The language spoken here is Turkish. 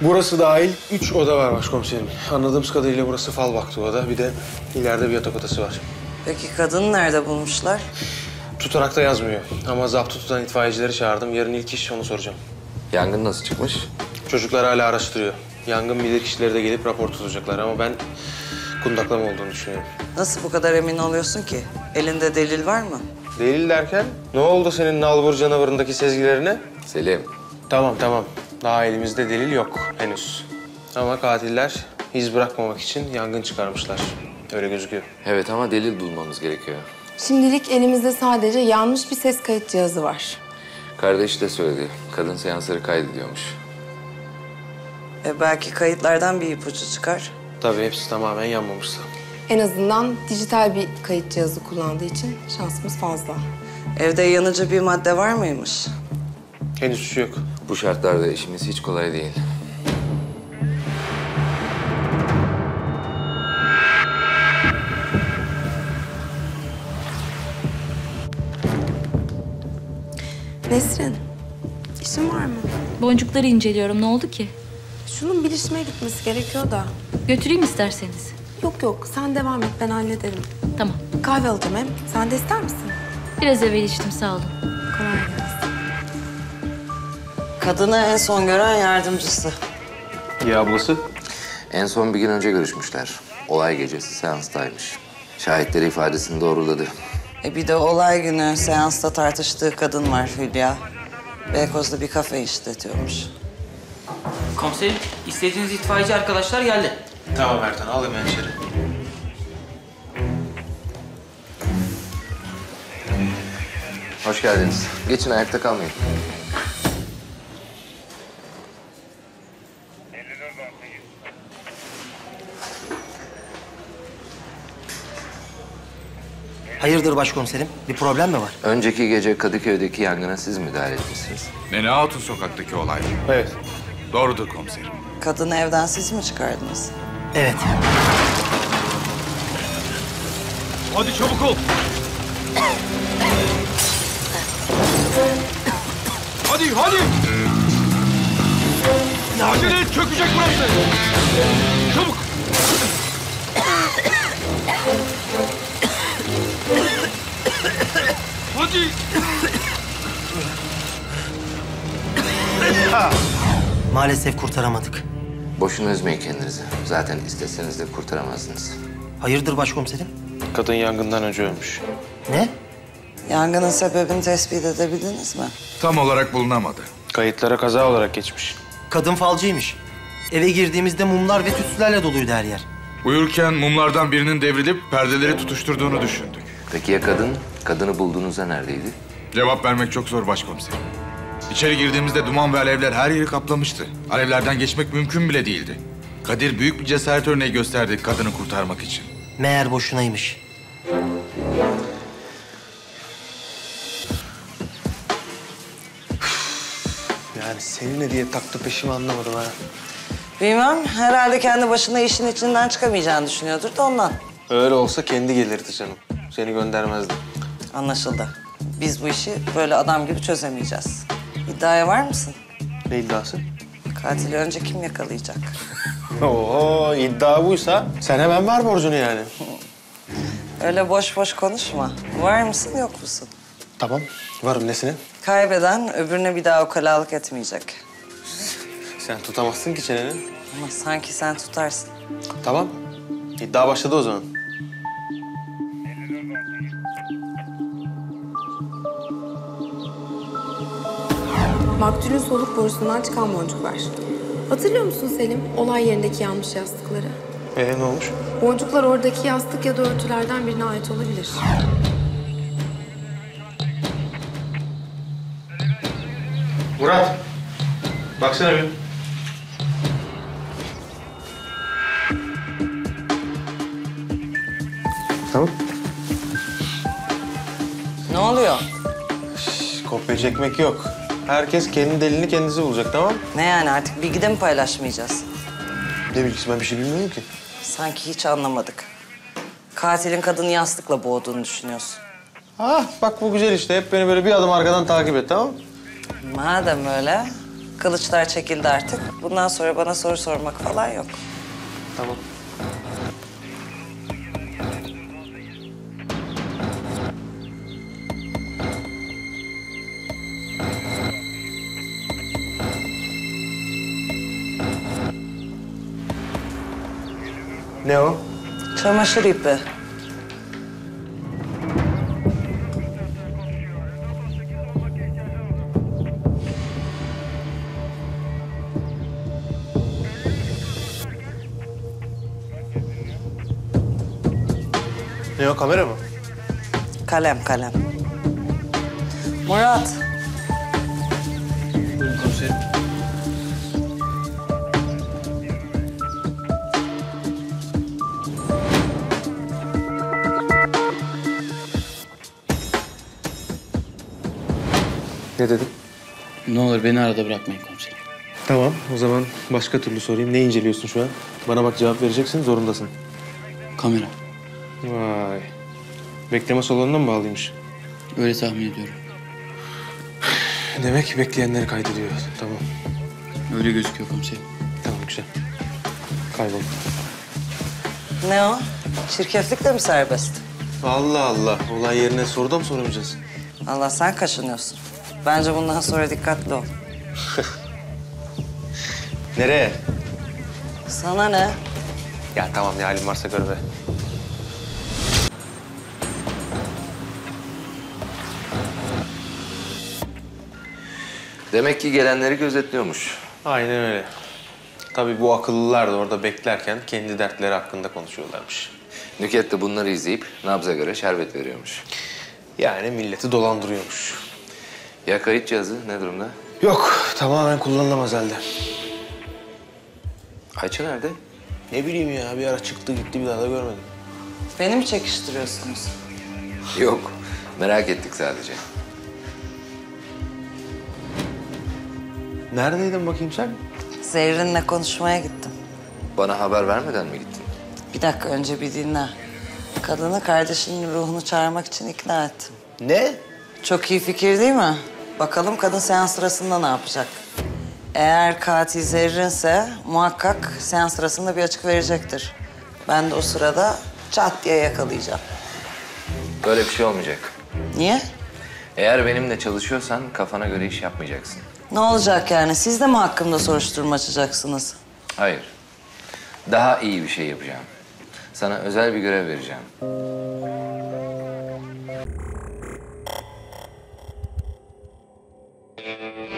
Burası dahil 3 oda var başkomiserim. Anladığımız kadarıyla burası fal baktı oda. Bir de ileride bir yatak odası var. Peki kadını nerede bulmuşlar? Tutarak da yazmıyor. Ama zaptı tutan itfaiyecileri çağırdım. Yarın ilk iş onu soracağım. Yangın nasıl çıkmış? Çocuklar hala araştırıyor. Yangın bilirkişileri de gelip rapor tutacaklar ama ben kundaklama olduğunu düşünüyorum. Nasıl bu kadar emin oluyorsun ki? Elinde delil var mı? Delil derken? Ne oldu senin nalbur canavarındaki sezgilerine? Selim. Tamam. Daha elimizde delil yok henüz. Ama katiller iz bırakmamak için yangın çıkarmışlar. Öyle gözüküyor. Evet ama delil bulmamız gerekiyor. Şimdilik elimizde sadece yanmış bir ses kayıt cihazı var. Kardeş de söyledi. Kadın seansları kaydediyormuş. Belki kayıtlardan bir ipucu çıkar. Tabii hepsi tamamen yanmamışsa. En azından dijital bir kayıt cihazı kullandığı için şansımız fazla. Evde yanıcı bir madde var mıymış? Henüz hiç yok. Bu şartlarda işimiz hiç kolay değil. Nesrin, işin var mı? Boncukları inceliyorum. Ne oldu ki? Şunun bilişime gitmesi gerekiyor da. Götüreyim isterseniz. Yok. Sen devam et. Ben hallederim. Tamam. Kahve alacağım hem. Sen de ister misin? Biraz evvel içtim. Sağ olun. Kolay gelsin. Kadını en son gören yardımcısı. Ya ablası? En son bir gün önce görüşmüşler. Olay gecesi seanstaymış. Şahitleri ifadesini doğruladı. Bir de olay günü seansta tartıştığı kadın var Hülya. Beykoz'da bir kafe işletiyormuş. Komiserim, istediğiniz itfaiyeci arkadaşlar geldi. Tamam Ertan, al hemen içeri. Hoş geldiniz. Geçin, ayakta kalmayın. Hayırdır başkomiserim? Bir problem mi var? Önceki gece Kadıköy'deki yangına siz müdahale etmişsiniz. Nene Hatun sokaktaki olay. Evet. Doğrudur komiserim. Kadını evden siz mi çıkardınız? Evet. Hadi çabuk ol. Hadi. Acele et, çökecek burası. Çabuk. Hadi. Maalesef kurtaramadık. Boşuna üzmeyin kendinizi. Zaten isteseniz de kurtaramazdınız. Hayırdır başkomiserim? Kadın yangından önce ölmüş. Ne? Yangının sebebini tespit edebildiniz mi? Tam olarak bulunamadı. Kayıtlara kaza olarak geçmiş. Kadın falcıymış. Eve girdiğimizde mumlar ve tütsülerle doluydu her yer. Uyurken mumlardan birinin devrilip perdeleri tutuşturduğunu düşündük. Peki ya kadın? Kadını bulduğunuzda neredeydi? Cevap vermek çok zor başkomiserim. İçeri girdiğimizde duman ve alevler her yeri kaplamıştı. Alevlerden geçmek mümkün bile değildi. Kadir büyük bir cesaret örneği gösterdi kadını kurtarmak için. Meğer boşunaymış. Yani seni ne diye taktı peşimi anlamadım ha. Bilmem. Herhalde kendi başına işin içinden çıkamayacağını düşünüyordur da ondan. Öyle olsa kendi gelirdi canım. Seni göndermezdi. Anlaşıldı. Biz bu işi böyle adam gibi çözemeyeceğiz. İddiaya var mısın? Ne iddiası? Katili önce kim yakalayacak? Oho, iddia buysa sen hemen ver borcunu yani. Öyle boş boş konuşma. Var mısın, yok musun? Tamam, varım. Nesine? Kaybeden öbürüne bir daha ukalalık etmeyecek. Sen tutamazsın ki çeneni. Ama sanki sen tutarsın. Tamam, iddia başladı o zaman. Maktulün soluk borusundan çıkan boncuklar. Hatırlıyor musun Selim? Olay yerindeki yanmış yastıkları. Ne olmuş? Boncuklar oradaki yastık ya da örtülerden birine ait olabilir. Murat, baksana bir. Tamam. Ne oluyor? Kopyacı ekmek yok. Herkes kendi delilini kendisi bulacak, tamam mı? Ne yani, artık bilgi de mi paylaşmayacağız? Ne bilgisi, ben bir şey bilmiyorum ki. Sanki hiç anlamadık. Katilin kadını yastıkla boğduğunu düşünüyorsun. Ah bak bu güzel işte, hep beni böyle bir adım arkadan takip et, tamam mı? Madem öyle, Kılıçlar çekildi artık. Bundan sonra bana soru sormak falan yok. Tamam. Ne o? Çamaşır ipi. Ne o, kamera mı? Kalem, kalem. Murat. Buyurun komiserim. Ne dedin? Ne olur beni arada bırakmayın komiserim. Tamam, o zaman başka türlü sorayım. Ne inceliyorsun şu an? Bana bak, cevap vereceksin, zorundasın. Kamera. Vay. Bekleme salonuna mı bağlıymış? Öyle tahmin ediyorum. Demek bekleyenleri kaydediyor. Tamam. Öyle gözüküyor komiserim. Tamam, güzel. Kaybol. Ne o? Çirkeflik de mi serbest? Allah Allah. Olay yerine soru da mı sormayacağız? Allah, sen kaşınıyorsun. Bence bundan sonra dikkatli ol. Nereye? Sana ne? Ya tamam, ne halin varsa gör be. Demek ki gelenleri gözetliyormuş. Aynen öyle. Tabii bu akıllılar da orada beklerken kendi dertleri hakkında konuşuyorlarmış. Nükhet de bunları izleyip nabza göre şerbet veriyormuş. Yani milleti dolandırıyormuş. Ya kayıt cihazı ne durumda? Yok, tamamen kullanılamaz halde. Ayça nerede? Ne bileyim ya, bir ara çıktı gitti, bir daha da görmedim. Beni mi çekiştiriyorsunuz? Yok, merak ettik sadece. Neredeydin bakayım sen? Zehrin'le konuşmaya gittim. Bana haber vermeden mi gittin? Bir dakika, önce bir dinle. Kadını kardeşinin ruhunu çağırmak için ikna ettim. Ne? Çok iyi fikir değil mi? Bakalım kadın seans sırasında ne yapacak? Eğer katil Zerrin'se muhakkak seans sırasında bir açık verecektir. Ben de o sırada çat diye yakalayacağım. Böyle bir şey olmayacak. Niye? Eğer benimle çalışıyorsan kafana göre iş yapmayacaksın. Ne olacak yani? Siz de mi hakkımda soruşturma açacaksınız? Hayır. Daha iyi bir şey yapacağım. Sana özel bir görev vereceğim.